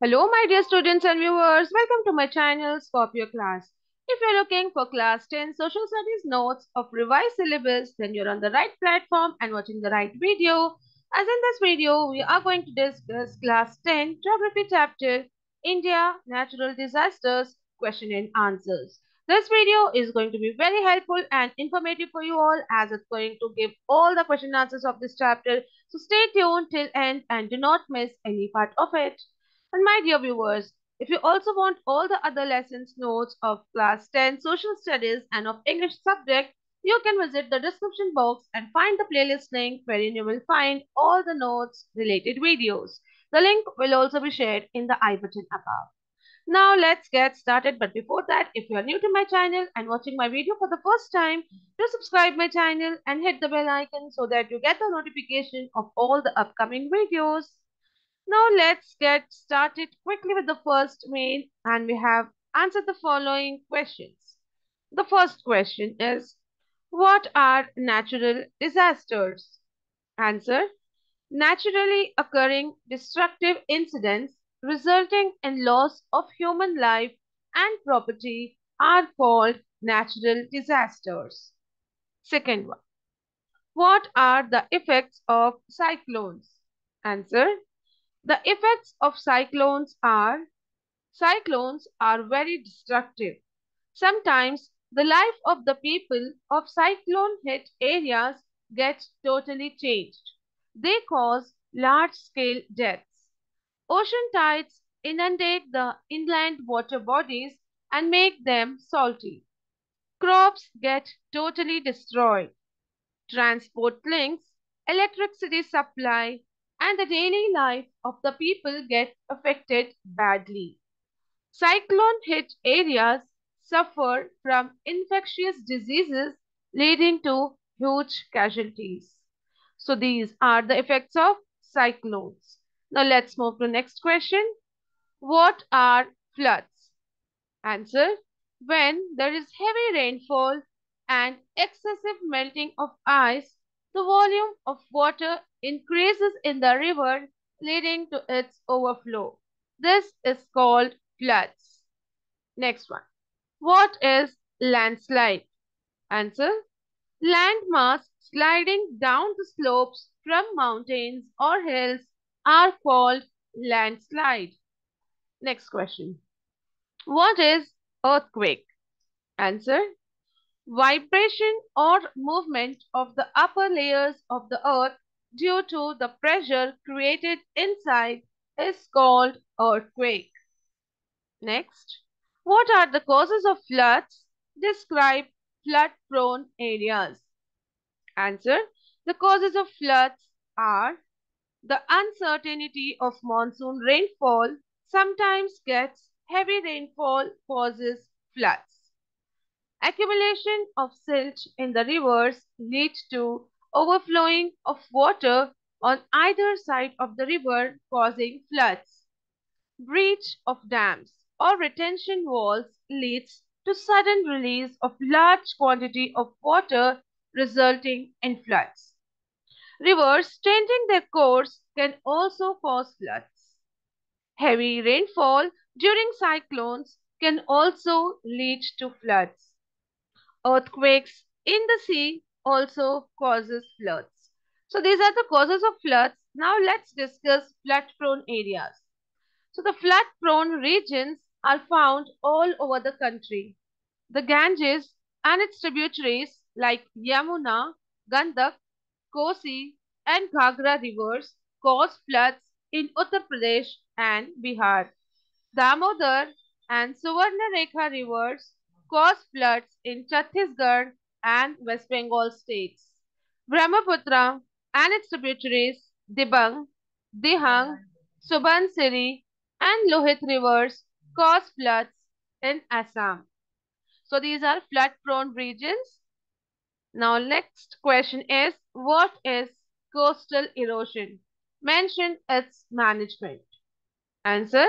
Hello my dear students and viewers, welcome to my channel Scorpio Class. If you are looking for class 10 social studies notes of revised syllabus, then you are on the right platform and watching the right video. As in this video, we are going to discuss class 10 geography chapter India natural disasters question and answers. This video is going to be very helpful and informative for you all as it's going to give all the question and answers of this chapter. So stay tuned till end and do not miss any part of it. And my dear viewers, if you also want all the other lessons notes of class 10 social studies and of English subject, you can visit the description box and find the playlist link wherein you will find all the notes related videos. The link will also be shared in the I button above. Now let's get started, but before that, if you are new to my channel and watching my video for the first time, do subscribe my channel and hit the bell icon so that you get the notification of all the upcoming videos. Now let's get started quickly with the first mail, and we have answered the following questions. The first question is, what are natural disasters? Answer, naturally occurring destructive incidents resulting in loss of human life and property are called natural disasters. Second one, what are the effects of cyclones? Answer, the effects of cyclones are very destructive. Sometimes the life of the people of cyclone-hit areas gets totally changed. They cause large-scale deaths. Ocean tides inundate the inland water bodies and make them salty. Crops get totally destroyed. Transport links, electricity supply, and the daily life of the people get affected badly. Cyclone-hit areas suffer from infectious diseases leading to huge casualties. So these are the effects of cyclones. Now let's move to the next question. What are floods? Answer, when there is heavy rainfall and excessive melting of ice, the volume of water increases in the river, leading to its overflow. This is called floods. Next one. What is landslide? Answer, landmass sliding down the slopes from mountains or hills are called landslide. Next question. What is earthquake? Answer, vibration or movement of the upper layers of the earth due to the pressure created inside is called earthquake. Next, what are the causes of floods? Describe flood-prone areas. Answer, the causes of floods are the uncertainty of monsoon rainfall. Sometimes gets heavy rainfall causes floods. Accumulation of silt in the rivers leads to overflowing of water on either side of the river causing floods. Breach of dams or retention walls leads to sudden release of large quantity of water resulting in floods. Rivers changing their course can also cause floods. Heavy rainfall during cyclones can also lead to floods. Earthquakes in the sea also causes floods. So these are the causes of floods. Now let's discuss flood-prone areas. So the flood-prone regions are found all over the country. The Ganges and its tributaries like Yamuna, Gandak, Kosi and Ghagra rivers cause floods in Uttar Pradesh and Bihar. Damodar and Suvarnarekha rivers cause floods in Chhattisgarh and West Bengal states. Brahmaputra and its tributaries Dibang, Dihang, Subansiri and Lohit rivers cause floods in Assam. So these are flood-prone regions. Now next question is, what is coastal erosion? Mention its management. Answer,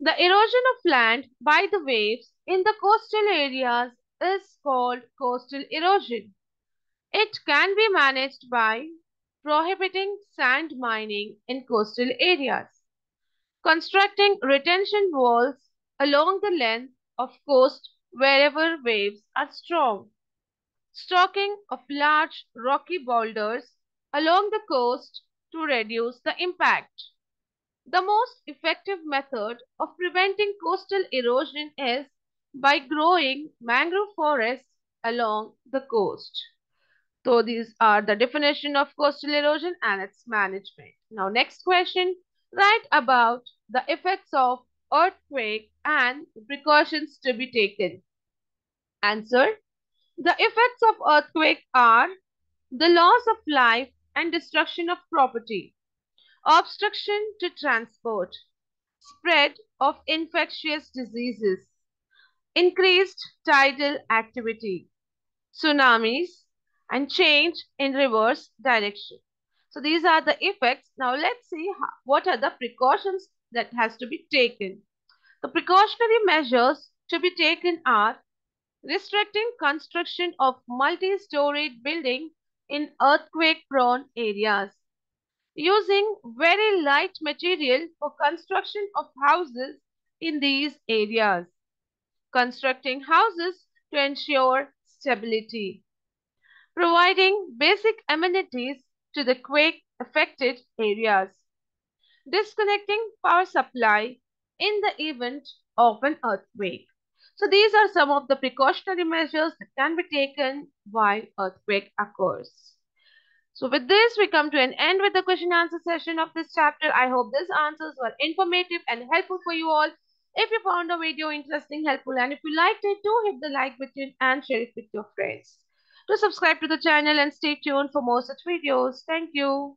the erosion of land by the waves in the coastal areas is called coastal erosion. It can be managed by prohibiting sand mining in coastal areas, constructing retention walls along the length of coast wherever waves are strong, stocking of large rocky boulders along the coast to reduce the impact. The most effective method of preventing coastal erosion is by growing mangrove forests along the coast. So these are the definition of coastal erosion and its management. Now next question, write about the effects of earthquake and the precautions to be taken. Answer, the effects of earthquake are the loss of life and destruction of property, obstruction to transport, spread of infectious diseases, increased tidal activity, tsunamis, and change in reverse direction. So these are the effects. Now let's see what are the precautions that has to be taken. The precautionary measures to be taken are restricting construction of multi-storied building in earthquake-prone areas, using very light material for construction of houses in these areas, constructing houses to ensure stability, providing basic amenities to the quake-affected areas, disconnecting power supply in the event of an earthquake. So these are some of the precautionary measures that can be taken while earthquake occurs. So with this, we come to an end with the question and answer session of this chapter. I hope these answers were informative and helpful for you all. If you found the video interesting, helpful, and if you liked it, do hit the like button and share it with your friends. Do subscribe to the channel and stay tuned for more such videos. Thank you.